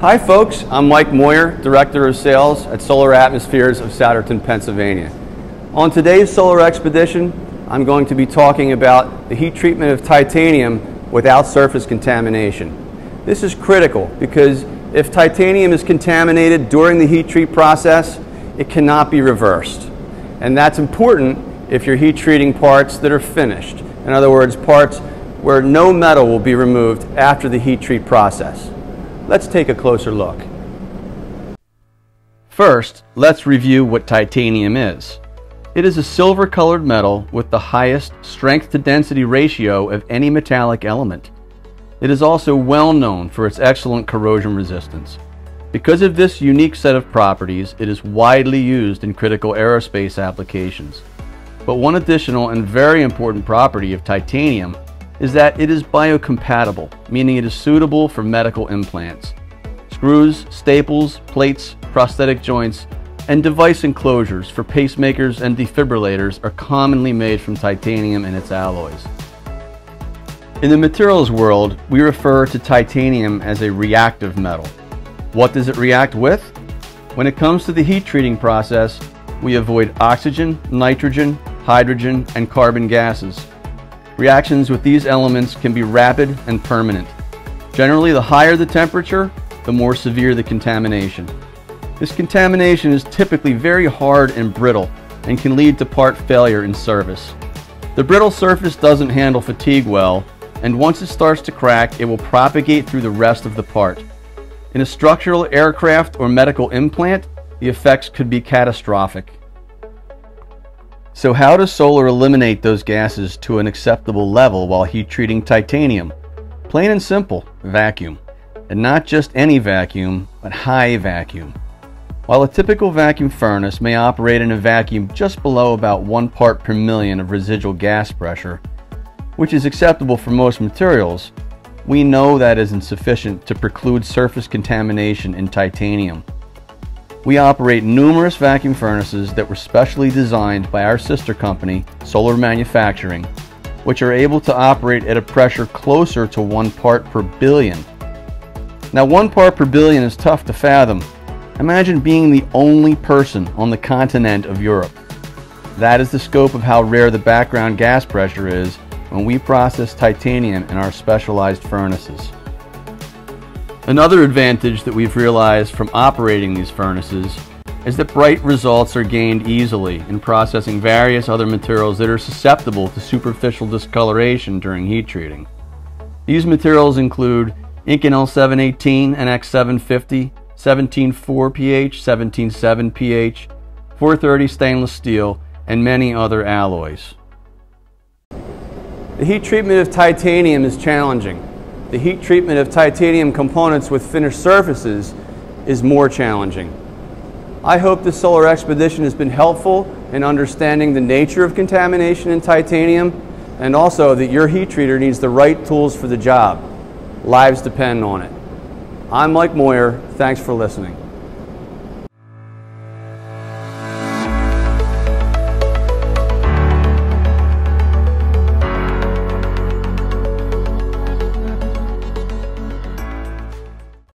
Hi folks, I'm Mike Moyer, Director of Sales at Solar Atmospheres of Satterton, Pennsylvania. On today's Solar Expedition, I'm going to be talking about the heat treatment of titanium without surface contamination. This is critical because if titanium is contaminated during the heat treat process, it cannot be reversed. And that's important if you're heat treating parts that are finished. In other words, parts where no metal will be removed after the heat treat process. Let's take a closer look. First, let's review what titanium is. It is a silver-colored metal with the highest strength-to-density ratio of any metallic element. It is also well known for its excellent corrosion resistance. Because of this unique set of properties, it is widely used in critical aerospace applications. But one additional and very important property of titanium is that it is biocompatible, meaning it is suitable for medical implants. Screws, staples, plates, prosthetic joints, and device enclosures for pacemakers and defibrillators are commonly made from titanium and its alloys. In the materials world, we refer to titanium as a reactive metal. What does it react with? When it comes to the heat treating process, we avoid oxygen, nitrogen, hydrogen, and carbon gases. Reactions with these elements can be rapid and permanent. Generally, the higher the temperature, the more severe the contamination. This contamination is typically very hard and brittle and can lead to part failure in service. The brittle surface doesn't handle fatigue well, and once it starts to crack, it will propagate through the rest of the part. In a structural aircraft or medical implant, the effects could be catastrophic. So how does Solar eliminate those gases to an acceptable level while heat treating titanium? Plain and simple, vacuum. And not just any vacuum, but high vacuum. While a typical vacuum furnace may operate in a vacuum just below about 1 part per million of residual gas pressure, which is acceptable for most materials, we know that isn't sufficient to preclude surface contamination in titanium. We operate numerous vacuum furnaces that were specially designed by our sister company, Solar Manufacturing, which are able to operate at a pressure closer to 1 part per billion. Now, 1 part per billion is tough to fathom. Imagine being the only person on the continent of Europe. That is the scope of how rare the background gas pressure is when we process titanium in our specialized furnaces. Another advantage that we've realized from operating these furnaces is that bright results are gained easily in processing various other materials that are susceptible to superficial discoloration during heat treating. These materials include Inconel 718 and X750, 17-4PH, 17-7PH, 430 stainless steel, and many other alloys. The heat treatment of titanium is challenging. The heat treatment of titanium components with finished surfaces is more challenging. I hope this Solar Expedition has been helpful in understanding the nature of contamination in titanium, and also that your heat treater needs the right tools for the job. Lives depend on it. I'm Mike Moyer. Thanks for listening.